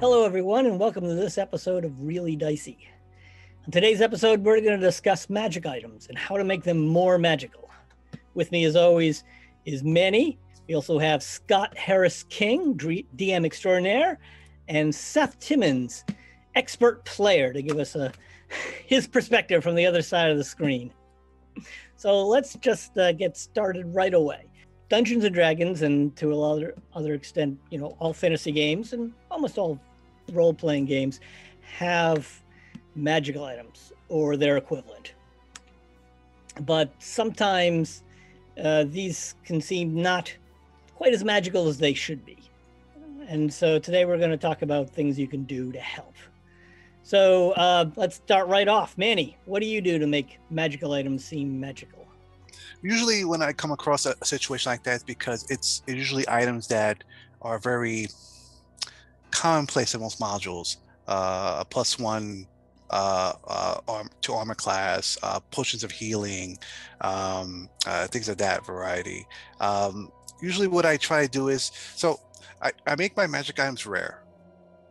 Hello, everyone, and welcome to this episode of Really Dicey. On today's episode, we're going to discuss magic items and how to make them more magical. With me, as always, is Manny. We also have Scott Harris King, DM extraordinaire, and Seth Timmons, expert player, to give us his perspective from the other side of the screen. So let's just get started right away. Dungeons and Dragons, and to a other extent, you know, all fantasy games and almost all role-playing games have magical items or their equivalent. But sometimes these can seem not quite as magical as they should be. And so today we're going to talk about things you can do to help. So let's start right off. Manny, what do you do to make magical items seem magical? Usually when I come across a situation like that, it's because it's usually items that are very commonplace in most modules. A +1 to armor class, potions of healing, things of that variety. Usually what I try to do is, so I make my magic items rare,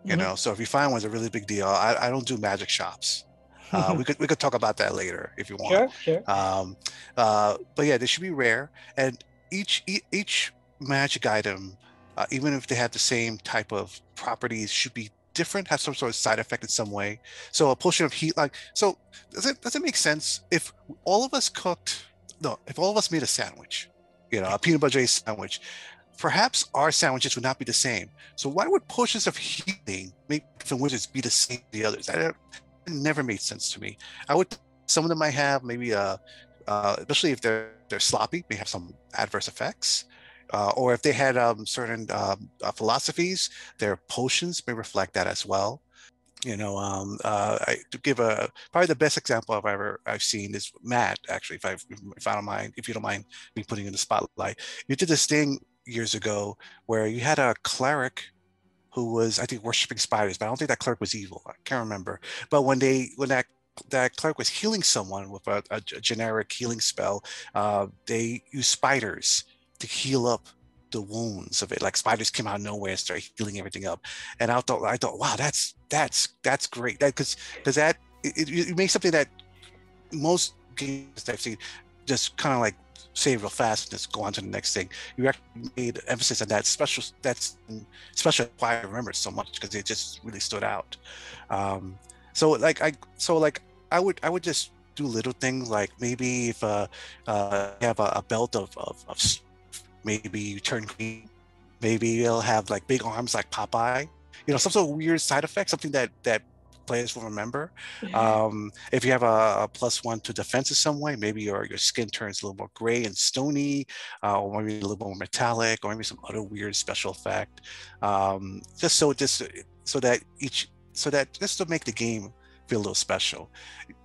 you know, so if you find one's a really big deal. I don't do magic shops. We could talk about that later if you want. Sure. But yeah, they should be rare, and each magic item, even if they have the same type of properties, should be different, have some sort of side effect in some way. So a potion of heat, like, so does it make sense if all of us made a sandwich, you know, a peanut butter sandwich? Perhaps our sandwiches would not be the same. So why would potions of healing make different wizards be the same as the others? Never made sense to me. I would, some of them might have maybe especially if they're sloppy, may have some adverse effects, or if they had certain philosophies, their potions may reflect that as well. You know, I to give probably the best example I've seen is Matt. Actually, if you don't mind me putting in the spotlight, you did this thing years ago where you had a cleric who was, I think, worshiping spiders, but I don't think that cleric was evil. I can't remember. But when that cleric was healing someone with a generic healing spell, they used spiders to heal up the wounds of it. Like, spiders came out of nowhere and started healing everything up. And I thought, wow, that's great. That because that it makes something that most games that I've seen just kind of like say real fast and just go on to the next thing. You actually made emphasis on that special. That's special. Why I remember it so much, because it just really stood out. So I would just do little things, like maybe if you have a belt of maybe you turn green, maybe it'll have like big arms like Popeye. You know, some sort of weird side effect, something that players will remember. If you have a +1 to defense in some way, maybe your skin turns a little more gray and stony, or maybe a little more metallic, or maybe some other weird special effect. Just to make the game feel a little special.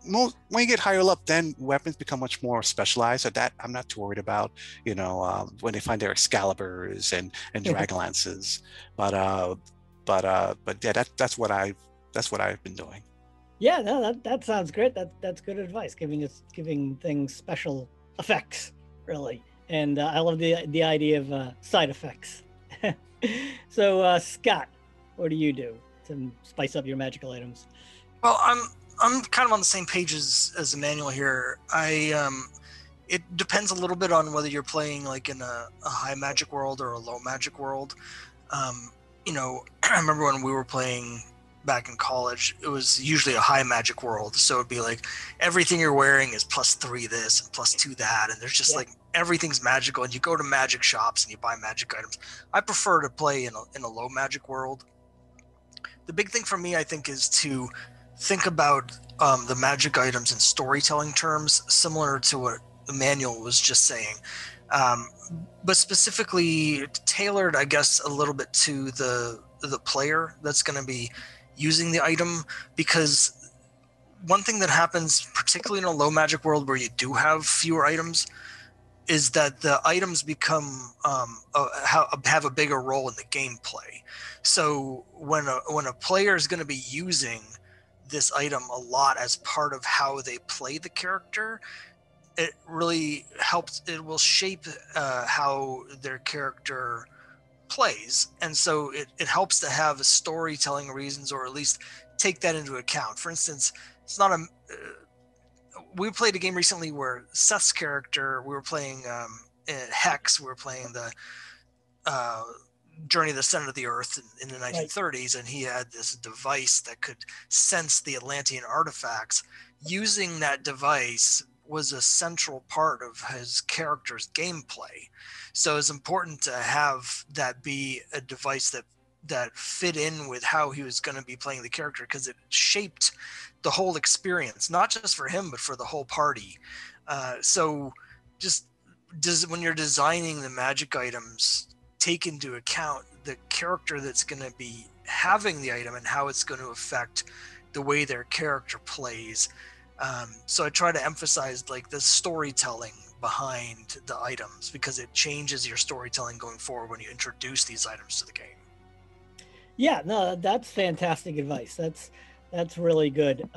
When you get higher up, then weapons become much more specialized. So that I'm not too worried about. You know, when they find their Excaliburs and Dragonlances, but yeah, that's what I've been doing. Yeah, no, that sounds great. That's good advice. Giving things special effects, really. And I love the idea of side effects. So Scott, what do you do to spice up your magical items? Well, I'm kind of on the same page as Emmanuel here. It depends a little bit on whether you're playing like in a high magic world or a low magic world. You know, I remember when we were playing back in college, it was usually a high magic world, so it'd be like everything you're wearing is +3 this and +2 that, and there's just like everything's magical, and you go to magic shops and you buy magic items. I prefer to play in a low magic world. The big thing for me, I think, is to think about the magic items in storytelling terms, similar to what Emmanuel was just saying, but specifically tailored, I guess, a little bit to the player that's going to be using the item. Because one thing that happens, particularly in a low magic world where you do have fewer items, is that the items become have a bigger role in the gameplay. So when a player is going to be using this item a lot as part of how they play the character, it really helps. It will shape how their character plays. And so it helps to have storytelling reasons, or at least take that into account. For instance, it's not a... we played a game recently where Seth's character, we were playing Hex, we were playing the Journey to the Center of the Earth in the 1930s, and he had this device that could sense the Atlantean artifacts. Using that device was a central part of his character's gameplay. So it's important to have that be a device that fit in with how he was going to be playing the character, because it shaped the whole experience, not just for him, but for the whole party. So when you're designing the magic items, take into account the character that's going to be having the item and how it's going to affect the way their character plays. So I try to emphasize the storytelling behind the items, because it changes your storytelling going forward when you introduce these items to the game. Yeah, no, that's fantastic advice. That's really good.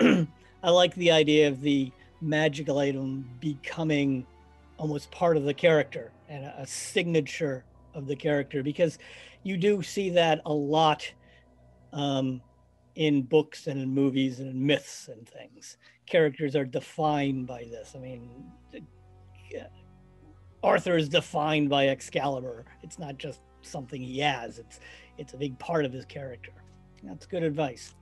I like the idea of the magical item becoming almost part of the character and a signature of the character, because you do see that a lot in books and in movies and in myths and things. Characters are defined by this. I mean, Arthur is defined by Excalibur. It's not just something he has, it's a big part of his character. That's good advice.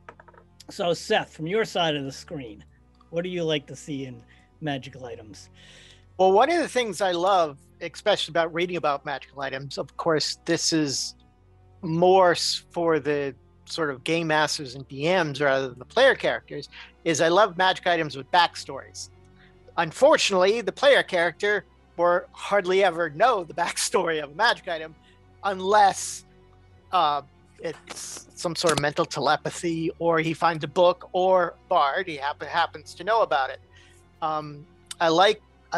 So Seth, from your side of the screen, what do you like to see in magical items? Well, one of the things I love, especially about reading about magical items, of course, this is more for the sort of game masters and DMs rather than the player characters, is I love magic items with backstories. Unfortunately, the player character will hardly ever know the backstory of a magic item, unless it's some sort of mental telepathy, or he finds a book or bard, he happens to know about it. I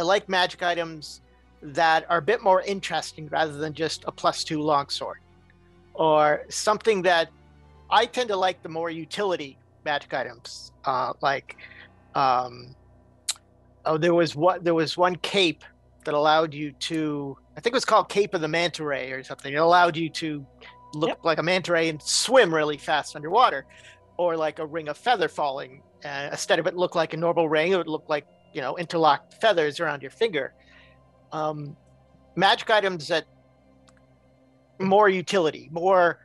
like magic items that are a bit more interesting, rather than just a +2 longsword, or something that I tend to like. The more utility magic items, there was one cape that allowed you to, I think it was called Cape of the Manta Ray or something. It allowed you to look like a manta ray and swim really fast underwater, or like a ring of feather falling. Instead of it look like a normal ring, it would look like, interlocked feathers around your finger. Magic items that more utility, more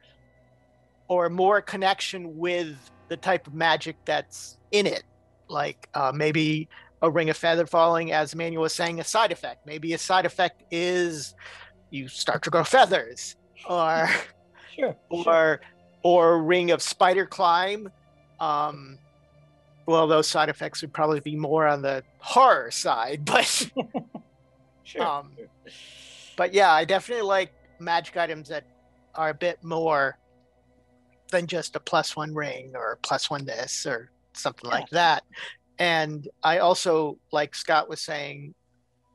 connection with the type of magic that's in it. Like maybe a ring of feather falling, as Emmanuel was saying, a side effect. Maybe a side effect is you start to grow feathers, or or a ring of spider climb. Well, those side effects would probably be more on the horror side, but but yeah, I definitely like magic items that are a bit more than just a +1 ring or +1 this or something like that. And I also, like Scott was saying,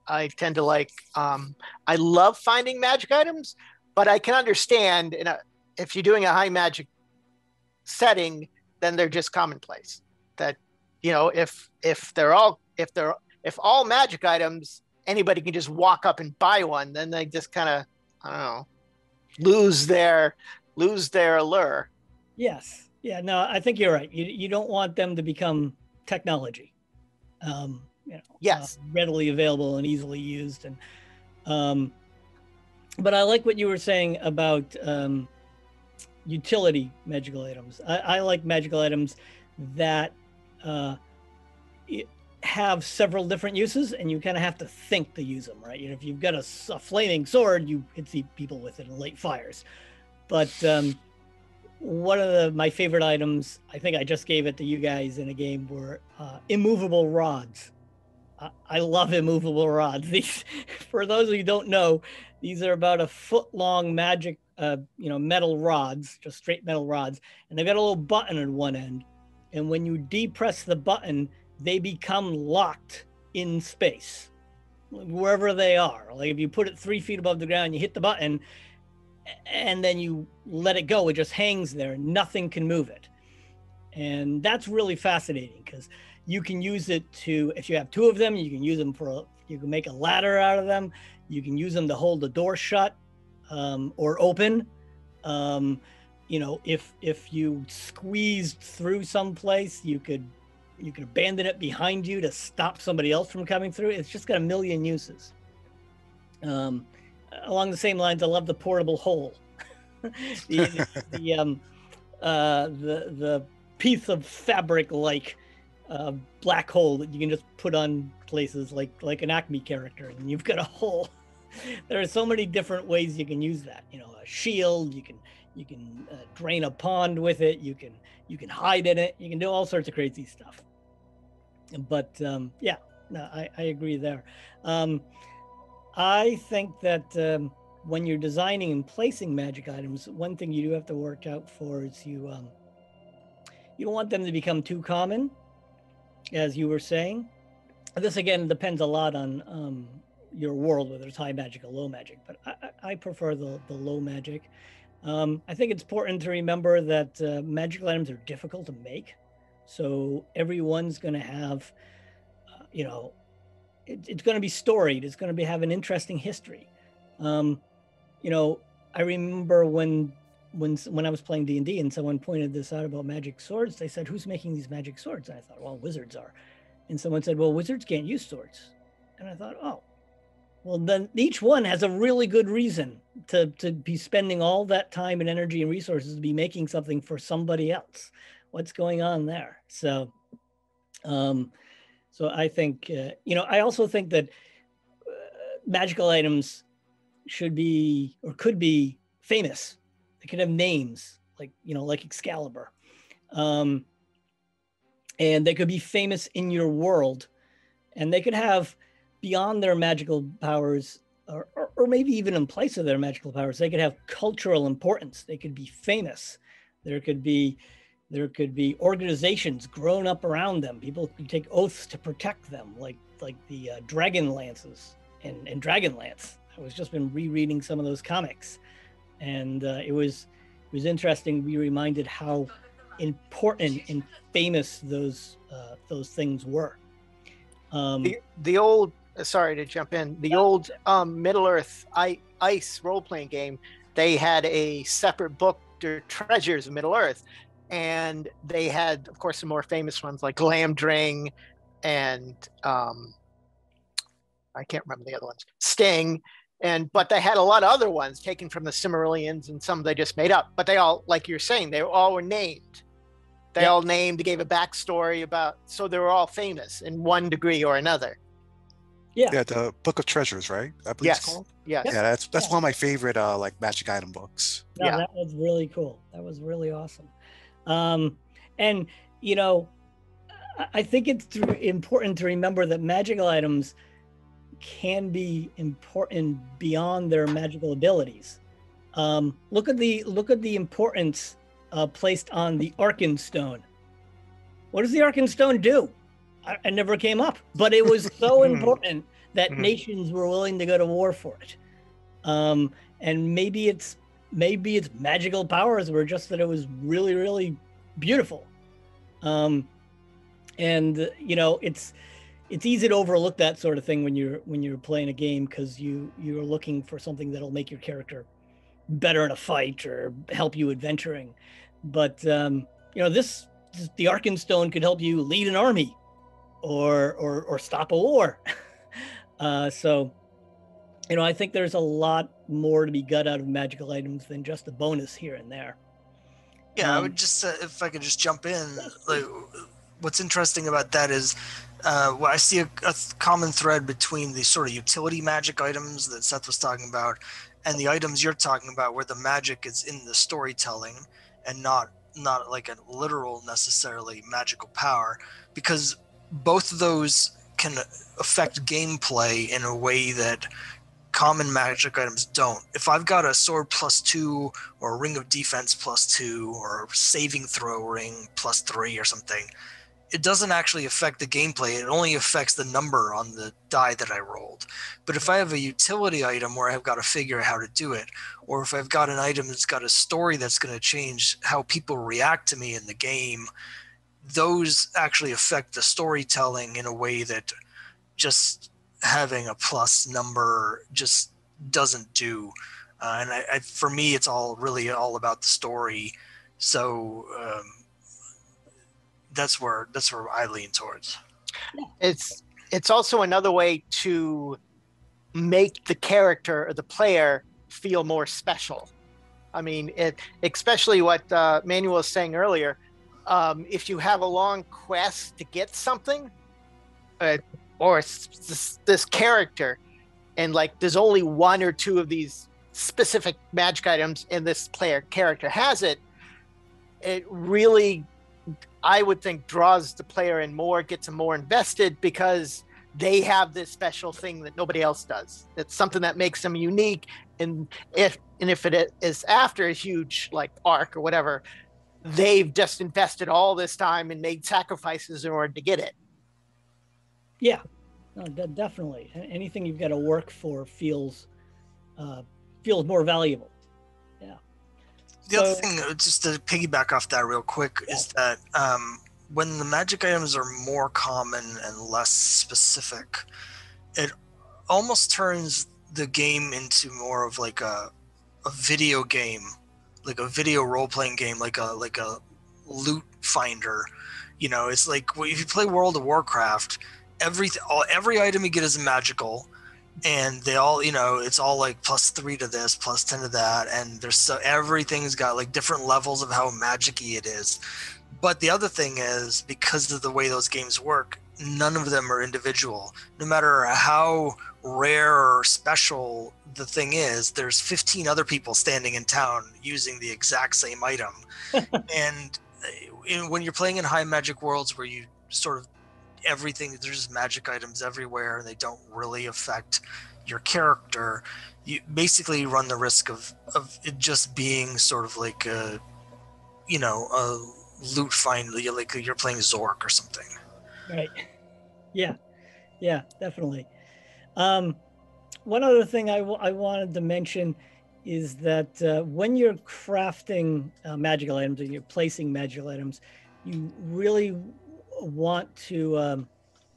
I tend to like, I love finding magic items, but I can understand if you're doing a high magic setting, then they're just commonplace. That, if all magic items, anybody can just walk up and buy one, then they just kind of, lose their allure. Yes. Yeah, no, I think you're right. You don't want them to become technology, readily available and easily used. And but I like what you were saying about utility magical items. I like magical items that have several different uses, and you kind of have to think to use them, right? If you've got a flaming sword, you hit people with it and light fires. But one of my favorite items, I think I just gave it to you guys in a game, were immovable rods. I love immovable rods. These, for those of you who don't know, these are about a foot-long magic, metal rods, just straight metal rods, and they've got a little button at one end. And when you depress the button, they become locked in space, wherever they are. Like if you put it 3 feet above the ground, you hit the button, and then you let it go. It just hangs there. Nothing can move it. And that's really fascinating, because you can use it to, if you have two of them, you can use them for, you can make a ladder out of them. You can use them to hold the door shut. or open. You know, if you squeezed through someplace, you could abandon it behind you to stop somebody else from coming through. It's just got a million uses. Along the same lines, I love the portable hole. the piece of fabric like black hole that you can just put on places like an Acme character, and you've got a hole. There are so many different ways you can use that. You know, a shield. You can drain a pond with it. You can hide in it. You can do all sorts of crazy stuff. But yeah, no, I agree there. I think that when you're designing and placing magic items, one thing you do have to work out for is you don't want them to become too common, as you were saying. This again depends a lot on your world, whether it's high magic or low magic. But I prefer the low magic. I think it's important to remember that magical items are difficult to make, so everyone's going to have, you know, it's going to be storied. It's going to have an interesting history. You know, I remember when I was playing D&D and someone pointed this out about magic swords. They said, "Who's making these magic swords?" And I thought, "Well, wizards are." And someone said, "Well, wizards can't use swords." And I thought, "Oh, well, then each one has a really good reason to be spending all that time and energy and resources to be making something for somebody else. What's going on there?" So, so I think, you know, I also think that magical items should be or could be famous. They could have names like, you know, like Excalibur. And they could be famous in your world, and they could have, beyond their magical powers, or maybe even in place of their magical powers, they could have cultural importance. They could be famous. There could be organizations grown up around them. People could take oaths to protect them, like the Dragonlances and Dragonlance. I was just been rereading some of those comics, and it was interesting. We reminded how important and famous those things were. The old, sorry to jump in, the old Middle-earth ice role-playing game, they had a separate book, Treasures of Middle-earth, and they had, of course, some more famous ones like Glamdring and I can't remember the other ones, Sting, but they had a lot of other ones taken from the Silmarillions, and some they just made up, but they all, like you're saying, they all were named. They all named, gave a backstory about, so they were all famous in one degree or another. Yeah. Yeah, the Book of Treasures, right? I believe it's called. Yes. Yeah, that's one of my favorite like magic item books. No, yeah, that was really cool. That was really awesome. And you know, I think it's important to remember that magical items can be important beyond their magical abilities. Look at the importance placed on the Arkenstone. What does the Arkenstone do? I never came up, but it was so important that nations were willing to go to war for it. And maybe its magical powers were just that it was really, really beautiful. And you know, it's easy to overlook that sort of thing when you're playing a game, because you're looking for something that'll make your character better in a fight or help you adventuring. But you know, the Arkenstone could help you lead an army or stop a war. So, you know, I think there's a lot more to be got out of magical items than just a bonus here and there. Yeah, I would just, if I could just jump in, like, what's interesting about that is well, I see a common thread between the sort of utility magic items that Seth was talking about and the items you're talking about, where the magic is in the storytelling and not like a literal necessarily magical power, because both of those can affect gameplay in a way that common magic items don't. If I've got a sword +2 or a ring of defense +2 or saving throw ring +3 or something, it doesn't actually affect the gameplay. It only affects the number on the die that I rolled. But if I have a utility item where I've got to figure out how to do it, or if I've got an item that's got a story that's going to change how people react to me in the game, those actually affect the storytelling in a way that just having a plus number just doesn't do. And I, for me, it's all really all about the story. So that's where I lean towards. It's also another way to make the character or the player feel more special. I mean, especially what Manuel was saying earlier. If you have a long quest to get something, or this character, and like there's only one or two of these specific magic items, and this player character has it, it really, I would think, draws the player in more, gets them more invested because they have this special thing that nobody else does. It's something that makes them unique, and if it is after a huge like arc or whatever, they've just invested all this time and made sacrifices in order to get it. Yeah, no, definitely. Anything you've got to work for feels more valuable. Yeah. The other thing, just to piggyback off that real quick, is that when the magic items are more common and less specific, it almost turns the game into more of like a video game, like a video role-playing game, like a loot finder. You know, it's like if you play World of Warcraft, every item you get is magical, and they all, you know, it's all like +3 to this, +10 to that, and there's so everything's got like different levels of how magic-y it is. But the other thing is, because of the way those games work, none of them are individual. No matter how rare or special the thing is, there's 15 other people standing in town using the exact same item. And when you're playing in high magic worlds where you sort of everything, there's magic items everywhere and they don't really affect your character, you basically run the risk of it just being sort of like a, you know, a loot find, like you're playing Zork or something. Right. Yeah, definitely. One other thing I wanted to mention is that when you're crafting magical items and you're placing magical items, you really want to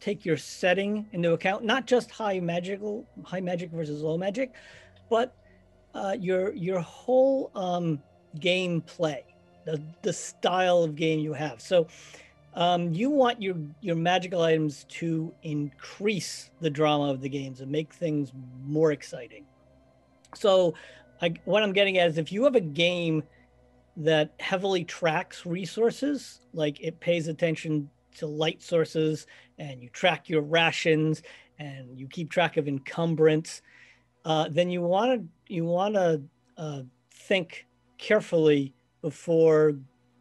take your setting into account, not just high magic versus low magic, but your whole game play, the style of game you have. So you want your magical items to increase the drama of the games and make things more exciting. So what I'm getting at is, if you have a game that heavily tracks resources, like it pays attention to light sources and you track your rations and you keep track of encumbrance, then you want to think carefully before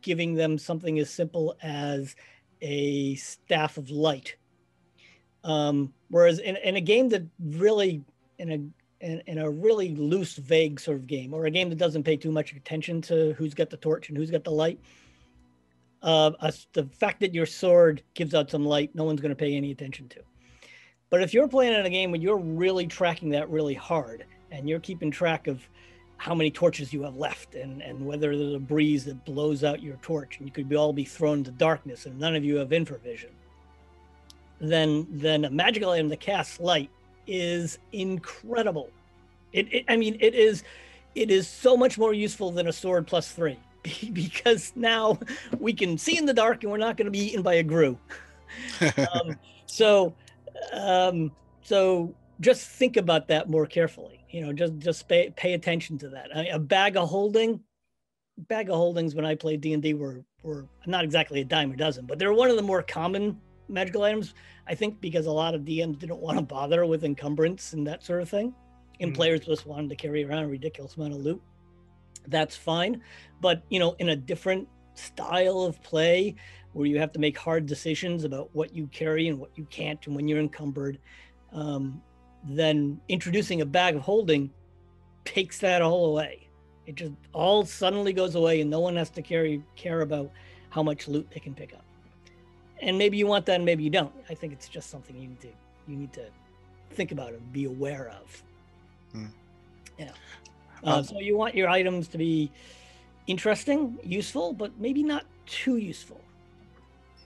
giving them something as simple as a staff of light. Whereas in a game that really, in a really loose, vague sort of game, or a game that doesn't pay too much attention to who's got the torch and who's got the light, the fact that your sword gives out some light, no one's going to pay any attention to. But if you're playing in a game where you're really tracking that really hard, and you're keeping track of how many torches you have left, and whether there's a breeze that blows out your torch, and you could all be thrown into darkness, and none of you have infravision, then a magical item that casts light is incredible. It is so much more useful than a sword +3, because now we can see in the dark and we're not going to be eaten by a grue. So just think about that more carefully. You know, just pay attention to that. A bag of holdings when I played D&D were not exactly a dime a dozen, but they're one of the more common magical items, I think, because a lot of DMs didn't want to bother with encumbrance and that sort of thing, and players just wanted to carry around a ridiculous amount of loot. That's fine, but you know, in a different style of play where you have to make hard decisions about what you carry and what you can't, and when you're encumbered, then introducing a bag of holding takes that all away. It just all suddenly goes away, and no one has to care about how much loot they can pick up. And maybe you want that, and maybe you don't. I think it's just something you need to think about and be aware of. Yeah. So you want your items to be interesting, useful, but maybe not too useful.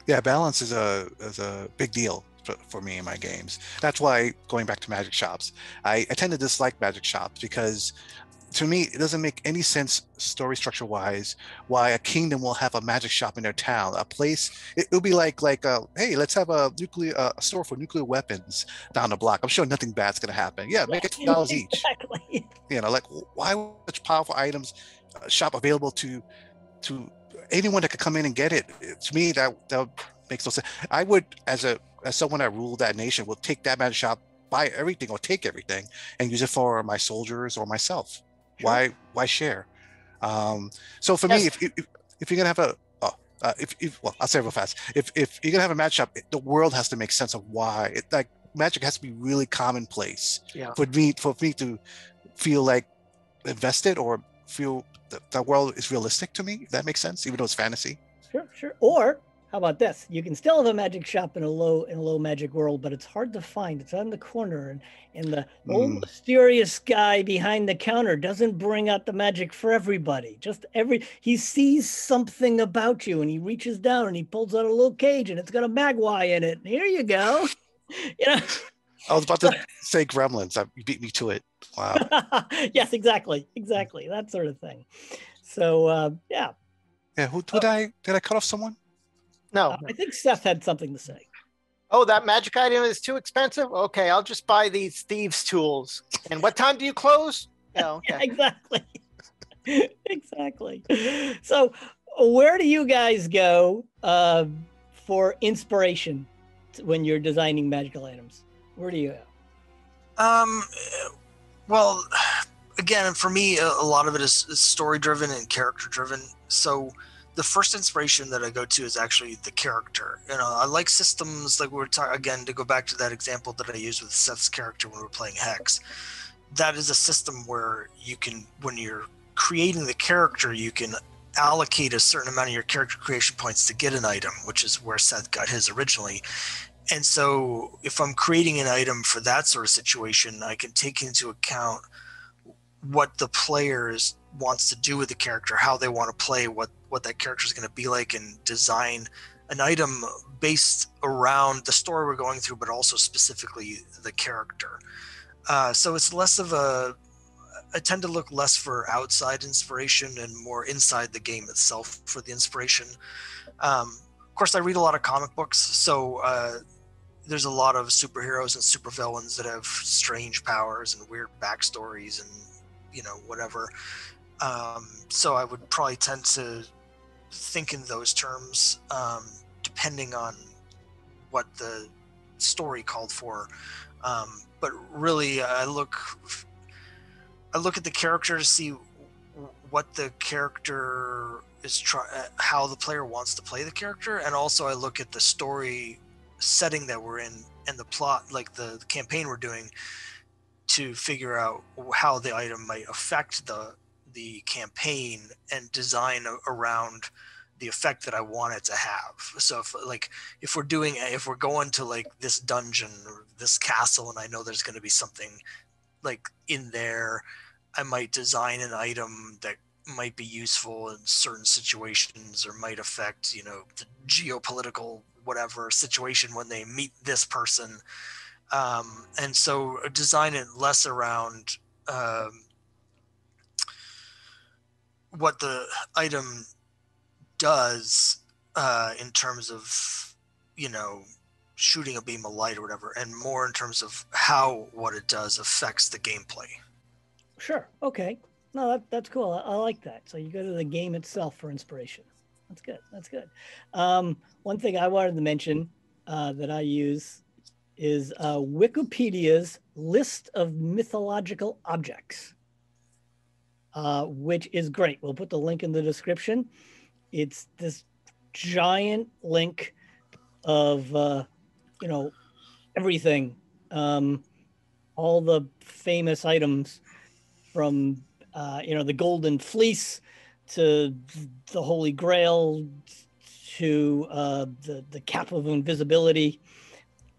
Yeah, balance is a big deal for me in my games. That's why, going back to magic shops, I tend to dislike magic shops because to me, it doesn't make any sense story structure wise why a kingdom will have a magic shop in their town, a place. It would be like hey, let's have a nuclear store for nuclear weapons down the block. I'm sure nothing bad's gonna happen. Yeah, make it $2 each. Exactly. You know, like why would such powerful items shop available to anyone that could come in and get it? To me, that makes no sense. I would, as someone that ruled that nation, will take that magic shop, buy everything or take everything and use it for my soldiers or myself. Sure. Why share? So for me, if you're gonna have a I'll say it real fast. If you're gonna have a magic shop, the world has to make sense of why. It, like magic has to be really commonplace for me to feel like invested or feel that world is realistic to me. If that makes sense, even though it's fantasy. Sure. Or how about this? You can still have a magic shop in a low magic world, but it's hard to find. It's on the corner, and the old mysterious guy behind the counter doesn't bring out the magic for everybody. He sees something about you, and he reaches down and he pulls out a little cage, and it's got a magpie in it. Here you go. You know. I was about to say Gremlins. You beat me to it. Wow. Yes, exactly. That sort of thing. So yeah. Yeah. Did I cut off someone? No, I think Seth had something to say. Oh, that magic item is too expensive? Okay, I'll just buy these thieves' tools. And what time do you close? Oh, okay. Exactly. So where do you guys go for inspiration when you're designing magical items? Where do you go? Well, again, for me, a lot of it is story-driven and character-driven. So the first inspiration that I go to is actually the character. You know, I like systems like we were talking, again, to go back to that example that I used with Seth's character when we were playing Hex. That is a system where you can, when you're creating the character, you can allocate a certain amount of your character creation points to get an item, which is where Seth got his originally. And so if I'm creating an item for that sort of situation, I can take into account what the players wants to do with the character, how they want to play, what that character is going to be like, and design an item based around the story we're going through, but also specifically the character. So it's less of I tend to look less for outside inspiration and more inside the game itself for the inspiration. Of course, I read a lot of comic books, so there's a lot of superheroes and supervillains that have strange powers and weird backstories and, you know, whatever. So I would probably tend to think in those terms, depending on what the story called for. But really, I look at the character to see what the character is how the player wants to play the character, and also I look at the story setting that we're in and the plot, like the campaign we're doing, to figure out how the item might affect the campaign and design around the effect that I want it to have. So if we're going to like this dungeon or this castle, and I know there's going to be something like in there, I might design an item that might be useful in certain situations or might affect, you know, the geopolitical whatever situation when they meet this person. And so design it less around what the item does in terms of, you know, shooting a beam of light or whatever, and more in terms of how what it does affects the gameplay. Sure. Okay. No, that's cool. I like that. So you go to the game itself for inspiration. That's good. One thing I wanted to mention that I use is Wikipedia's list of mythological objects, which is great. We'll put the link in the description. It's this giant link of, you know, everything, all the famous items from, you know, the Golden Fleece to the Holy Grail to the Cap of Invisibility.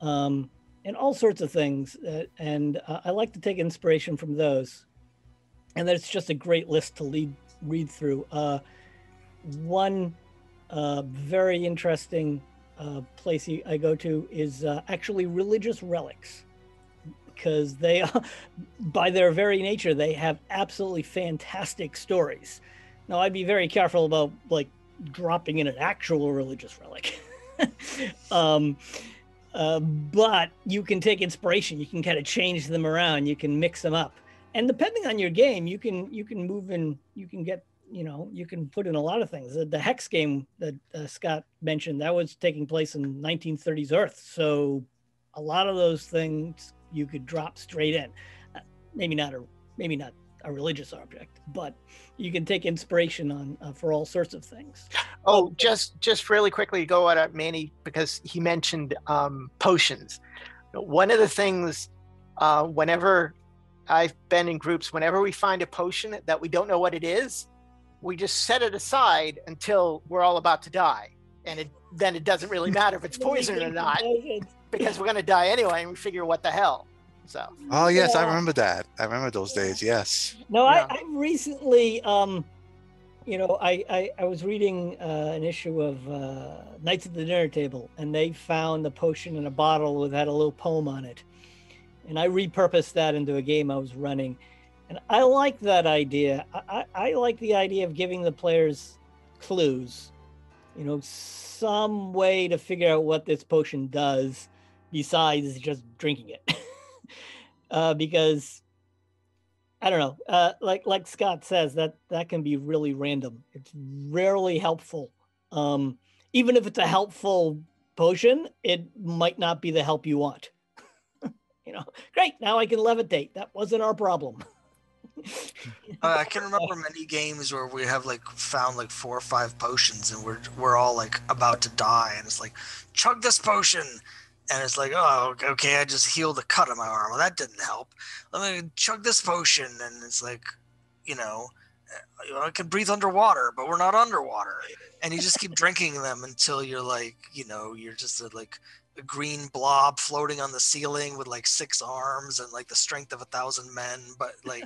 And all sorts of things. And I like to take inspiration from those. And that's just a great list to read through. One very interesting place I go to is actually religious relics. because they are, by their very nature, they have absolutely fantastic stories. Now, I'd be very careful about like dropping in an actual religious relic. But you can take inspiration, you can kind of change them around, you can mix them up. And depending on your game, you can move in, you can get, you know, you can put in a lot of things. The Hex game that Scott mentioned, that was taking place in 1930s Earth. So a lot of those things you could drop straight in. Maybe not a religious object, but you can take inspiration on for all sorts of things. Oh, just really quickly go out at Manny because he mentioned potions. One of the things, whenever I've been in groups, whenever we find a potion that we don't know what it is, we just set it aside until we're all about to die, and then it doesn't really matter if it's poison or not, because we're going to die anyway, and we figure what the hell. So. Oh yes, yeah. I remember that. I remember those days. Yes. No, yeah. I recently, you know, I was reading an issue of Knights at the Dinner Table, and they found a potion in a bottle that had a little poem on it, and I repurposed that into a game I was running, and I like that idea. I like the idea of giving the players clues, you know, some way to figure out what this potion does besides just drinking it. Because I don't know, like Scott says, that can be really random. It's rarely helpful. Even if it's a helpful potion, it might not be the help you want. You know, great, now I can levitate. That wasn't our problem. I can remember many games where we have like found like 4 or 5 potions, and we're all like about to die, and it's like, chug this potion. And it's like, oh, okay, I just healed the cut on my arm. Well, that didn't help. Let me chug this potion. And it's like, you know, I can breathe underwater, but we're not underwater. And you just keep drinking them until you're like, you know, you're just like a green blob floating on the ceiling with like 6 arms and like the strength of 1,000 men. But like,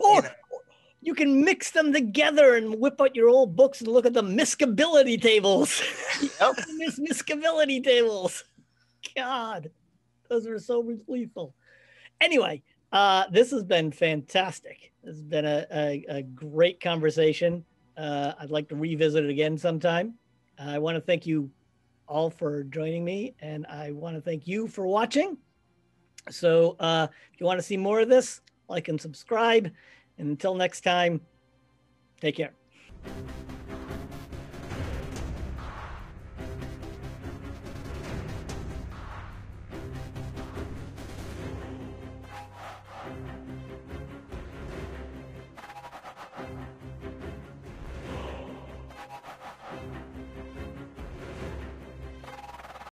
you know. You can mix them together and whip out your old books and look at the miscability tables. Yep. Miscability tables. God, those were so lethal. Anyway, this has been fantastic. This has been a great conversation. I'd like to revisit it again sometime. I want to thank you all for joining me, and I want to thank you for watching. So if you want to see more of this, like and subscribe. And until next time, take care.